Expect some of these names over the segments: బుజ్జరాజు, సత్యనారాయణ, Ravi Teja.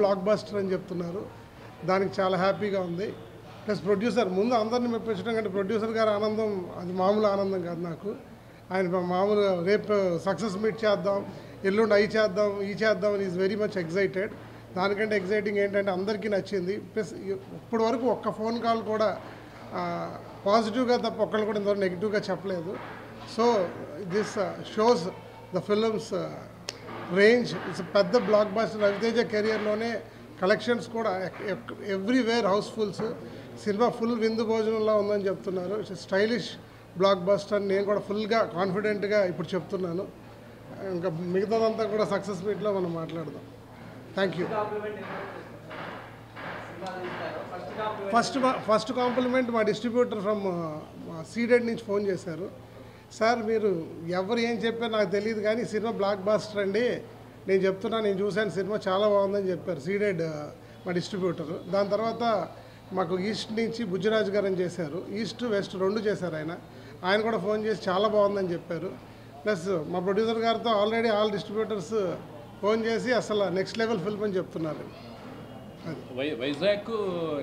Block buster అని చెప్తున్నారు దానికి చాలా హ్యాపీగా ఉంది ప్లస్ ప్రొడ్యూసర్ ముందు అందరిని మెప్పించడం కంటే ప్రొడ్యూసర్ గారి ఆనందం అది మామూలు ఆనందం కాదు నాకు ఆయన మామూలుగా రేపు సక్సెస్ మీట్ చేద్దాం ఎల్లుండి అవి చేద్దాం ఈ చేద్దాం అని ఈజ్ వెరీ మచ్ ఎగ్జైటెడ్ దానికంటే ఎగ్జైటింగ్ ఏంటంటే అందరికీ నచ్చింది ప్లస్ ఇప్పటి వరకు ఒక్క ఫోన్ కాల్ కూడా పాజిటివ్గా తప్ప ఒక్కళ్ళు కూడా ఇంతవరకు నెగిటివ్గా చెప్పలేదు so this shows the films range. It's a big blockbuster. Ravi Teja career lone collections kuda everywhere housefuls. Cinema full vindu bhojanamla undani cheptunnaru. It's a stylish blockbuster. Nenu kuda full ga confident ga ippudu cheptunnanu. Inga migadantha kuda success rate lo manam maatladadam. Thank you. First compliment my distributor from seeded nunchi phone chesaru. Sir మీరు ఎవరు ఏం చెప్పారు నాకు తెలియదు కానీ cinema black buster అండి నేను చెప్తున్నాను నేను చూశాను సినిమా చాలా బాగుందని చెప్పారు సీడెడ్ మా డిస్ట్రిబ్యూటరు దాని తర్వాత మాకు ఈస్ట్ నుంచి బుజ్జరాజు గారు అని చేశారు ఈస్ట్ వెస్ట్ రెండు చేశారు ఆయన కూడా ఫోన్ చేసి చాలా బాగుందని చెప్పారు ప్లస్ మా ప్రొడ్యూసర్ గారితో ఆల్రెడీ ఆల్ డిస్ట్రిబ్యూటర్స్ ఫోన్ చేసి అసలు నెక్స్ట్ లెవెల్ ఫిల్మ్ అని చెప్తున్నారు వైజాగ్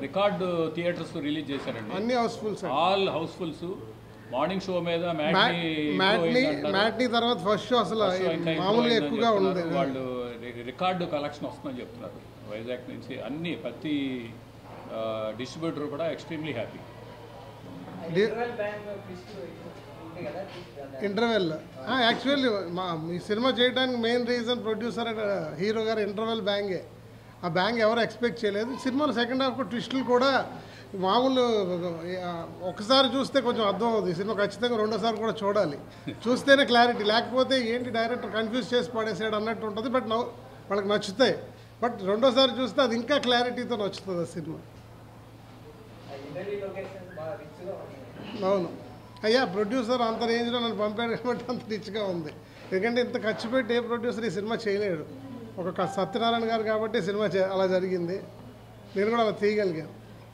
రికార్డు థియేటర్స్ రిలీజ్ చేశారండి అన్ని housefulls all housefulls morning show మీద మ్యాట్నీ తర్వాత ఫస్ట్ షో అసలు మామూలుగా ఎక్కువగా ఉంది వాళ్ళు రికార్డు కలెక్షన్ వస్తుందని చెప్తున్నారు వైజాగ్ నుంచి అన్ని ప్రతి డిస్ట్రిబ్యూటర్ కూడా ఎక్స్ట్రీమ్లీ హ్యాపీ ఇంటర్వెల్ యాక్చువల్లీ మా ఈ సినిమా చేయడానికి main reason producer and hero గారు ఇంటర్వెల్ బ్యాంగే ఆ బ్యాంగ్ ఎవరు ఎక్స్పెక్ట్ చేయలేదు సినిమాలో సెకండ్ హాఫ్ ట్విస్టులు కూడా మామూలు ఒకసారి చూస్తే కొంచెం అర్థం అవుతుంది సినిమా ఖచ్చితంగా రెండోసారి కూడా చూడాలి చూస్తేనే క్లారిటీ లేకపోతే ఏంటి డైరెక్టర్ కన్ఫ్యూజ్ చేసి పడేసాడు అన్నట్టు ఉంటుంది బట్ వాళ్ళకి నచ్చుతాయి బట్ రెండోసారి చూస్తే అది ఇంకా క్లారిటీతో నచ్చుతుంది ఆ సినిమా అవును అయ్యా ప్రొడ్యూసర్ అంత రేంజ్లో నన్ను పంపాడు కాబట్టి అంత రిచ్గా ఉంది ఎందుకంటే ఇంత ఖర్చు పెట్టి ఏ ప్రొడ్యూసర్ ఈ సినిమా చేయలేడు ఒక సత్యనారాయణ గారు కాబట్టి సినిమా అలా జరిగింది నేను కూడా అలా తీయగలిగాను